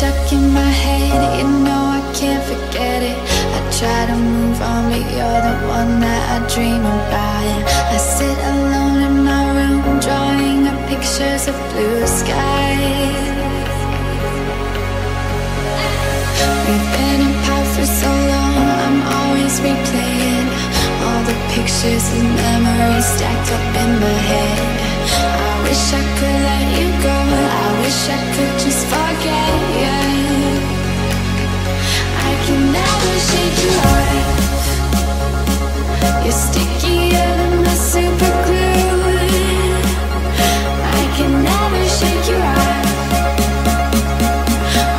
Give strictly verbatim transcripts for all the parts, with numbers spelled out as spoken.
stuck in my head, you know I can't forget it. I try to move on, but you're the one that I dream about. I sit alone in my room, drawing up pictures of blue skies. We've been apart for so long, I'm always replaying all the pictures and memories stacked up in my head. I wish I could let you go, I wish I could just forget you. I can never shake you off, you're stickier than my super glue. I can never shake you off,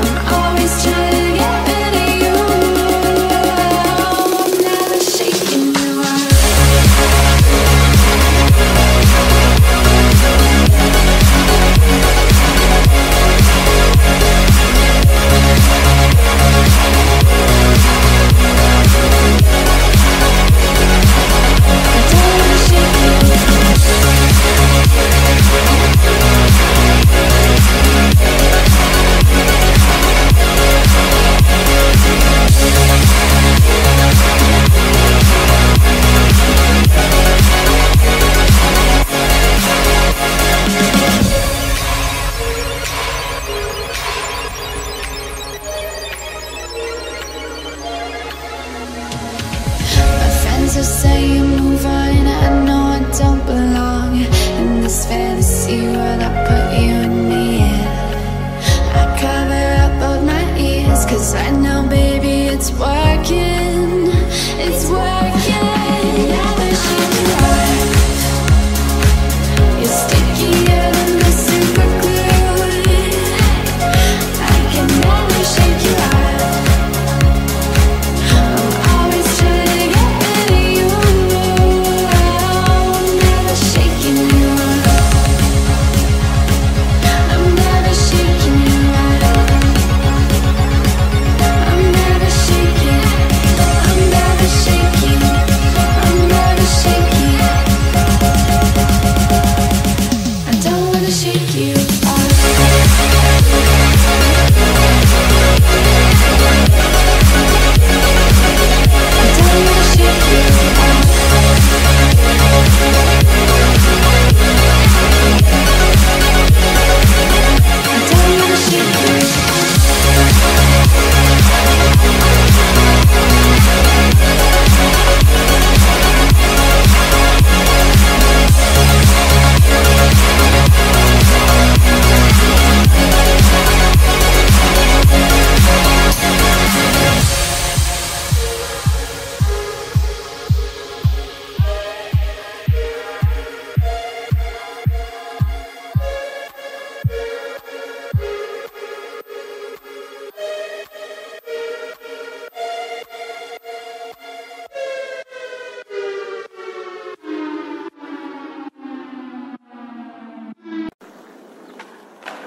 I'm always trying.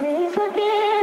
Please forgive.